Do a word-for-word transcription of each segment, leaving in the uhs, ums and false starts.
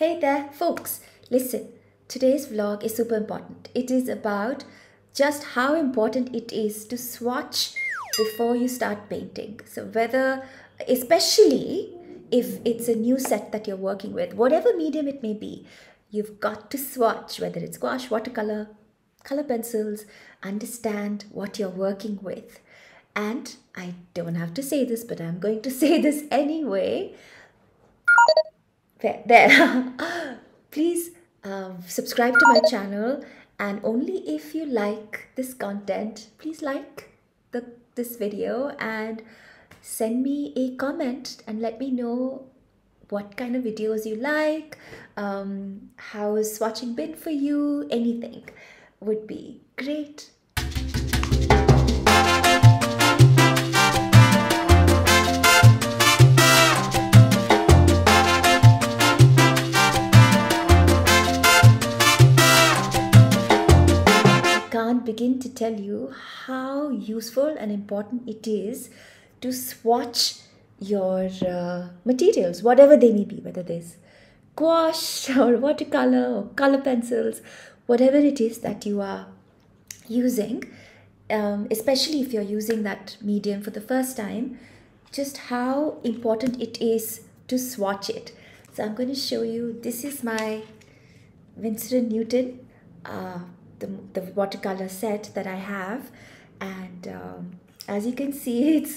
Hey there folks, listen, today's vlog is super important. It is about just how important it is to swatch before you start painting. So whether, especially if it's a new set that you're working with, whatever medium it may be, you've got to swatch, whether it's gouache, watercolor, color pencils, understand what you're working with. And I don't have to say this, but I'm going to say this anyway. There, there. Please uh, subscribe to my channel, and only if you like this content, please like the, this video and send me a comment and let me know what kind of videos you like, um, how is swatching been for you, anything would be great. Begin to tell you how useful and important it is to swatch your uh, materials, whatever they may be, whether there's gouache or watercolor or color pencils, whatever it is that you are using, um, especially if you're using that medium for the first time, just how important it is to swatch it. So I'm going to show you, this is my Winsor and Newton uh, The, the watercolor set that I have, and um, as you can see, it's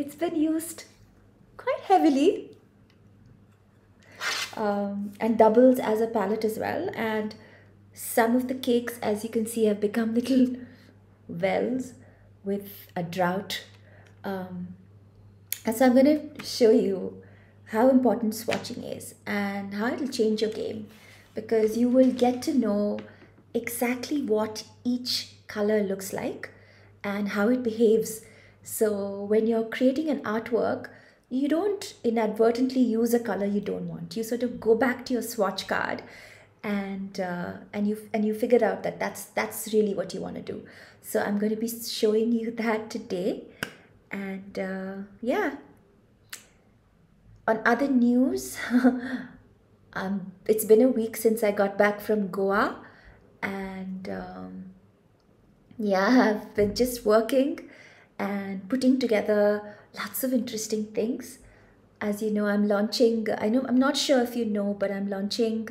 it's been used quite heavily, um, and doubles as a palette as well, and some of the cakes, as you can see, have become little wells with a drought, um, and so I'm going to show you how important swatching is and how it'll change your game, because you will get to know exactly what each color looks like and how it behaves. So when you're creating an artwork, you don't inadvertently use a color you don't want. You sort of go back to your swatch card and uh, and you and you figure out that that's that's really what you want to do. So I'm going to be showing you that today. And uh, yeah, on other news, um, it's been a week since I got back from Goa. And um, yeah, I've been just working and putting together lots of interesting things. As you know, I'm launching, I know, I'm not sure if you know, but I'm launching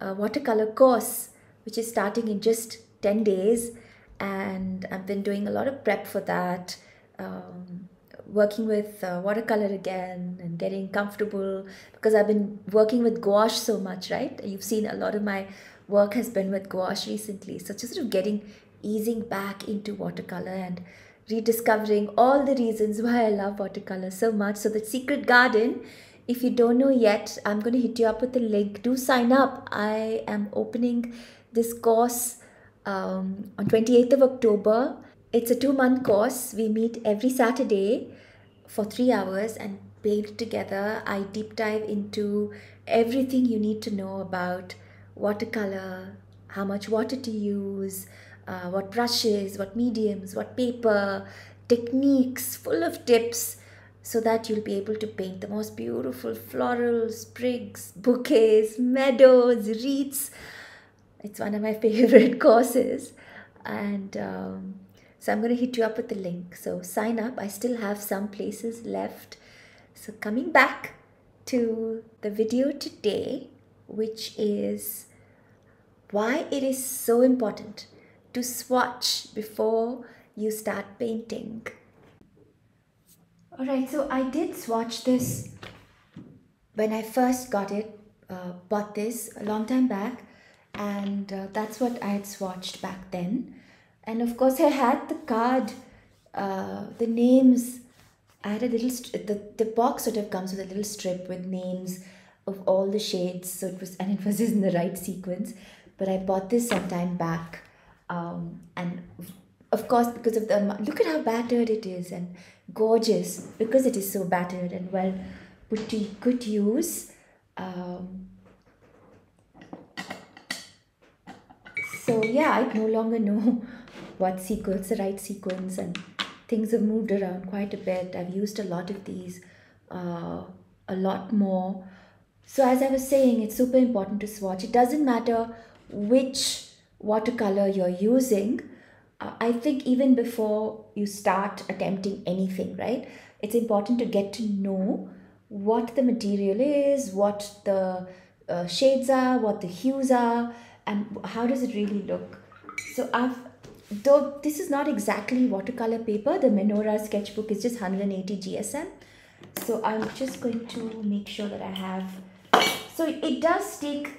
a watercolor course, which is starting in just ten days. And I've been doing a lot of prep for that, um, working with uh, watercolor again and getting comfortable, because I've been working with gouache so much, right? You've seen a lot of my work has been with gouache recently, so just sort of getting easing back into watercolor and rediscovering all the reasons why I love watercolor so much. So The Secret Garden, if you don't know yet, I'm going to hit you up with the link. Do sign up. I am opening this course um, on twenty-eighth of October. It's a two-month course. We meet every Saturday for three hours and paint together. I deep dive into everything you need to know about watercolor, how much water to use, uh, what brushes, what mediums, what paper, techniques, full of tips, so that you'll be able to paint the most beautiful floral sprigs, bouquets, meadows, wreaths. It's one of my favorite courses. And um, so I'm going to hit you up with the link. So sign up. I still have some places left. So coming back to the video today, which is why it is so important to swatch before you start painting. Alright, so I did swatch this when I first got it, uh, bought this a long time back, and uh, that's what I had swatched back then. And of course I had the card, uh, the names, I had a little, the, the box sort of comes with a little strip with names of all the shades, so it was, and it was in the right sequence, but I bought this some time back, um, and of course because of the, look at how battered it is, and gorgeous because it is so battered and well put to good use. Um, so yeah, I no longer know what sequence, the right sequence, and things have moved around quite a bit. I've used a lot of these, uh, a lot more. So as I was saying, it's super important to swatch. It doesn't matter which watercolor you're using. Uh, I think even before you start attempting anything, right, it's important to get to know what the material is, what the uh, shades are, what the hues are, and how does it really look. So I've, though this is not exactly watercolor paper, the Menora sketchbook is just one hundred eighty G S M. So I'm just going to make sure that I have, so it does take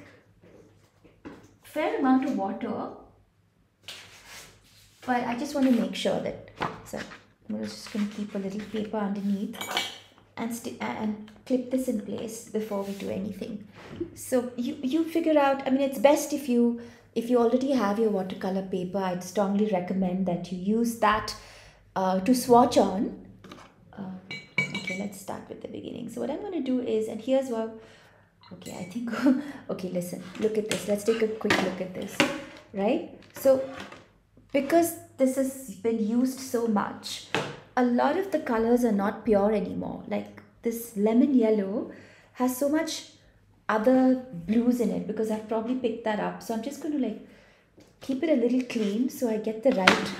fair amount of water, but I just want to make sure that, so I'm just going to keep a little paper underneath and and clip this in place before we do anything. So you, you figure out, I mean, it's best if you, if you already have your watercolor paper, I'd strongly recommend that you use that uh, to swatch on. Uh, okay, let's start with the beginning. So what I'm going to do is, and here's what, okay, I think, okay, listen, look at this. Let's take a quick look at this, right? So because this has been used so much, a lot of the colors are not pure anymore. Like this lemon yellow has so much other blues in it because I've probably picked that up. So I'm just going to like keep it a little clean so I get the right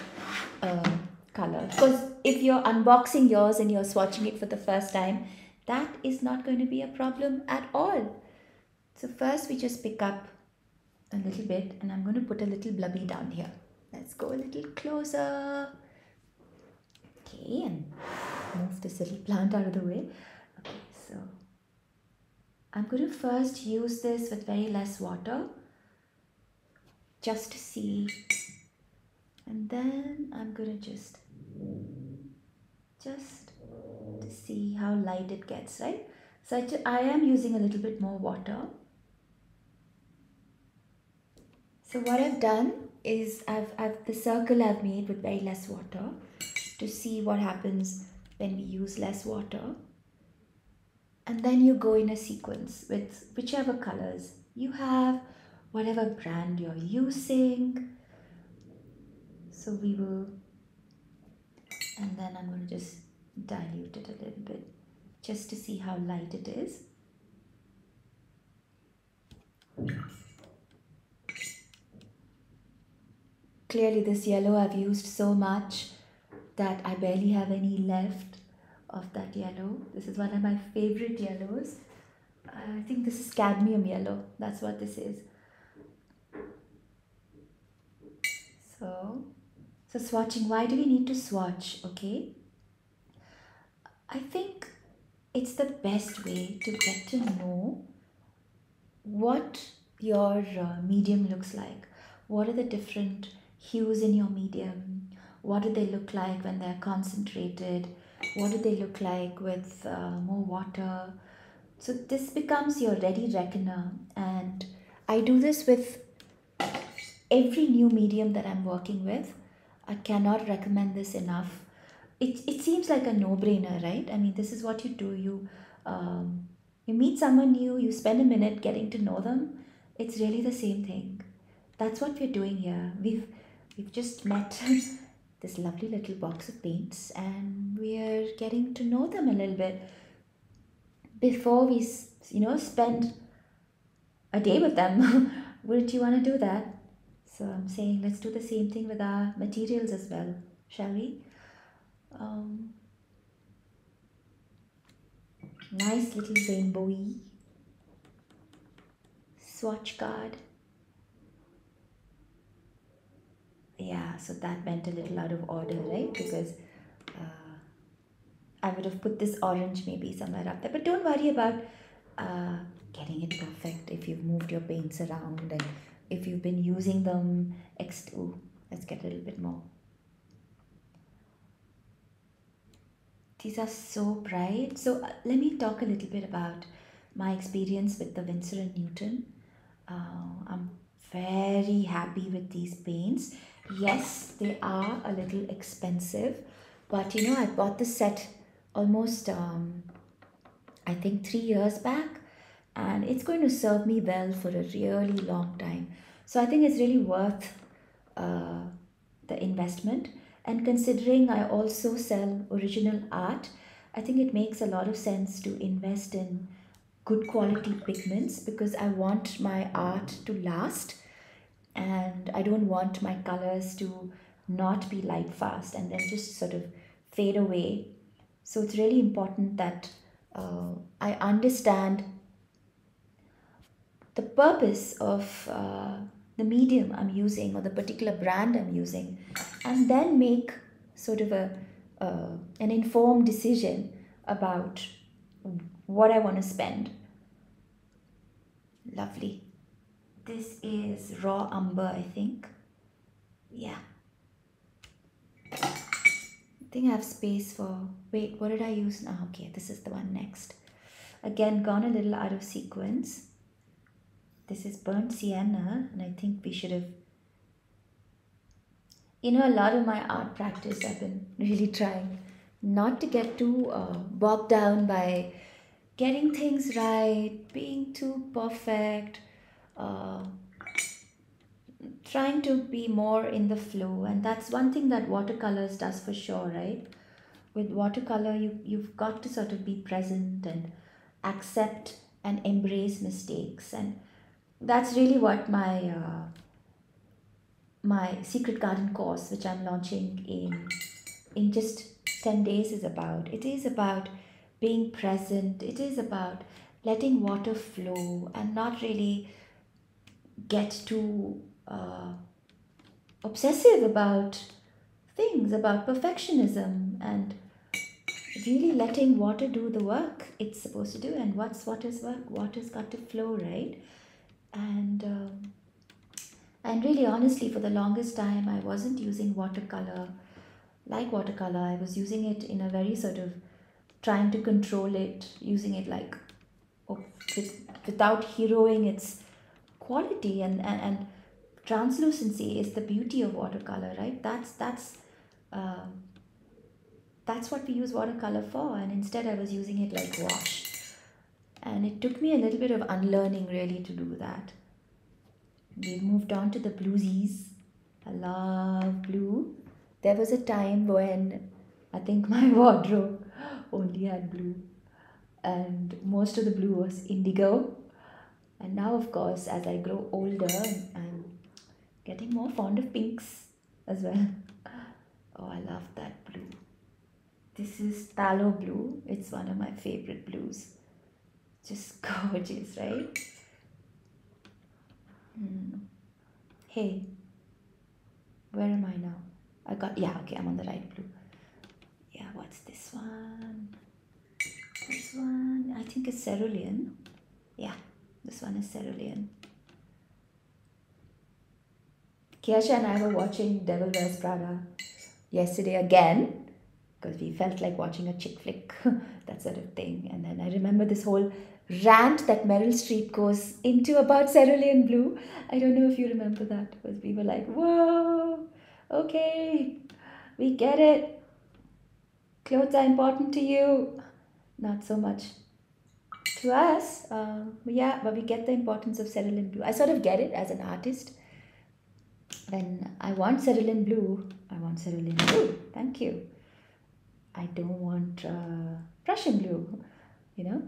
uh, color. Because if you're unboxing yours and you're swatching it for the first time, that is not going to be a problem at all. So first we just pick up a little bit, and I'm going to put a little blubby down here. Let's go a little closer. Okay, and move this little plant out of the way. Okay, so I'm going to first use this with very less water just to see. And then I'm going to just, just to see how light it gets, right? So I, I am using a little bit more water. So what I've done is I've, I've the circle I've made with very less water to see what happens when we use less water. And then you go in a sequence with whichever colors you have, whatever brand you're using. So we will, and then I'm going to just dilute it a little bit just to see how light it is. Clearly this yellow I've used so much that I barely have any left of that yellow. This is one of my favorite yellows. I think this is cadmium yellow. That's what this is. So, so swatching, why do we need to swatch? Okay. I think it's the best way to get to know what your uh, medium looks like. What are the different hues in your medium? What do they look like when they're concentrated? What do they look like with uh, more water? So this becomes your ready reckoner. And I do this with every new medium that I'm working with. I cannot recommend this enough. It, it seems like a no-brainer, right? I mean, this is what you do. You, um, you meet someone new, you spend a minute getting to know them. It's really the same thing. That's what we're doing here. We've, we've just met this lovely little box of paints, and we are getting to know them a little bit before we, you know, spend a day with them. Wouldn't you want to do that? So I'm saying let's do the same thing with our materials as well, shall we? Um, nice little rainbowy swatch card. Yeah, so that went a little out of order, right? Because uh, I would have put this orange maybe somewhere up there. But don't worry about uh, getting it perfect if you've moved your paints around and if you've been using them. Ext Ooh, let's get a little bit more. These are so bright. So uh, let me talk a little bit about my experience with the Winsor and Newton. Uh, I'm very happy with these paints. Yes, they are a little expensive, but you know, I bought this set almost, um, I think three years back, and it's going to serve me well for a really long time. So I think it's really worth uh, the investment. And considering I also sell original art, I think it makes a lot of sense to invest in good quality pigments because I want my art to last and I don't want my colors to not be light fast and then just sort of fade away. So it's really important that uh, I understand the purpose of uh, the medium I'm using or the particular brand I'm using, and then make sort of a uh, an informed decision about what I want to spend. Lovely. This is raw umber, I think. Yeah. I think I have space for... Wait, what did I use now? Okay, this is the one next. Again, gone a little out of sequence. This is burnt sienna, and I think we should have... You know, a lot of my art practice, I've been really trying not to get too uh, bogged down by getting things right, being too perfect, uh, trying to be more in the flow. And that's one thing that watercolors does for sure, right? With watercolor, you, you've got to sort of be present and accept and embrace mistakes. And that's really what my, uh, my Secret Garden course, which I'm launching in, in just ten days is about. It is about being present. It is about letting water flow and not really get too uh, obsessive about things, about perfectionism, and really letting water do the work it's supposed to do. And what's water's work? Water's got to flow, right? And, um, and really honestly, for the longest time, I wasn't using watercolor like watercolor. I was using it in a very sort of trying to control it, using it like oh, with, without heroing its quality. And, and, and translucency is the beauty of watercolor, right? That's, that's, uh, that's what we use watercolor for. And instead I was using it like wash. And it took me a little bit of unlearning really to do that. We've moved on to the bluesies. I love blue. There was a time when I think my wardrobe only had blue and most of the blue was indigo. And now, of course, as I grow older, I'm getting more fond of pinks as well. Oh, I love that blue. This is Thalo Blue. It's one of my favorite blues. Just gorgeous, right? Hmm. Hey, where am I now? I got, yeah, okay, I'm on the right blue. Yeah, what's this one? This one, I think it's cerulean. Yeah, this one is cerulean. Kiyasha and I were watching Devil Wears Prada yesterday again, because we felt like watching a chick flick, that sort of thing. And then I remember this whole rant that Meryl Streep goes into about cerulean blue. I don't know if you remember that, because we were like, whoa, okay, we get it. Clothes are important to you. Not so much to us. Uh, yeah, but we get the importance of cerulean blue. I sort of get it as an artist. When I want cerulean blue, I want cerulean blue. Thank you. I don't want uh, Prussian blue, you know.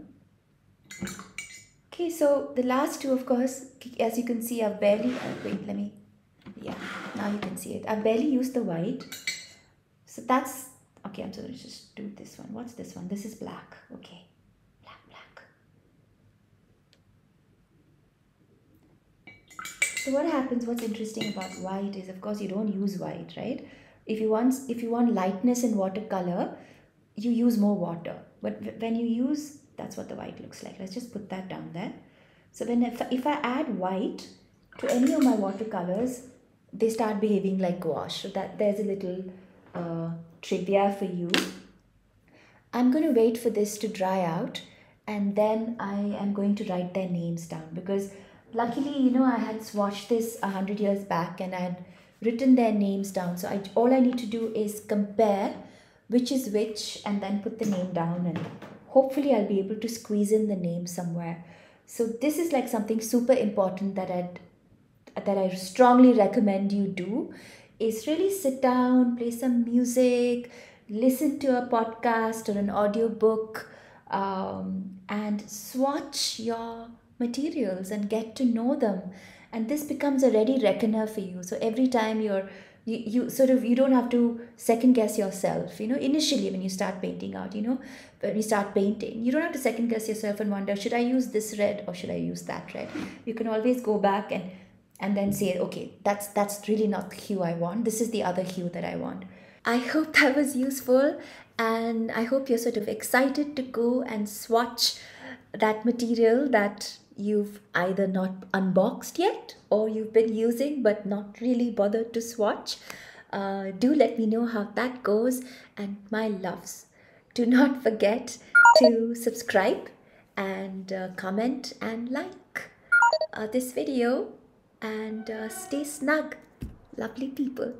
Okay, so the last two, of course, as you can see, I've barely, uh, wait, let me, yeah, now you can see it. I've barely used the white. So that's, okay, I'm sorry, just do this one. What's this one? This is black, okay. Black, black. So what happens, what's interesting about white is, of course, you don't use white, right? If you want, if you want lightness in watercolor, you use more water. But when you use, that's what the white looks like. Let's just put that down there. So when if, if I add white to any of my watercolors, they start behaving like gouache. So that there's a little uh, trivia for you. I'm going to wait for this to dry out, and then I am going to write their names down, because luckily, you know, I had swatched this a hundred years back, and I had written their names down. So I, all I need to do is compare which is which and then put the name down, and hopefully I'll be able to squeeze in the name somewhere. So this is like something super important that I'd, that I strongly recommend you do, is really sit down, play some music, listen to a podcast or an audiobook, um, and swatch your materials and get to know them. And this becomes a ready reckoner for you. So every time you're You, you sort of, you don't have to second guess yourself, you know, initially when you start painting out, you know, when you start painting, you don't have to second guess yourself and wonder, should I use this red or should I use that red? You can always go back and, and then say, okay, that's, that's really not the hue I want. This is the other hue that I want. I hope that was useful, and I hope you're sort of excited to go and swatch that material that you've either not unboxed yet or you've been using but not really bothered to swatch. Uh, do let me know how that goes. And my loves, do not forget to subscribe and uh, comment and like uh, this video, and uh, stay snug, lovely people.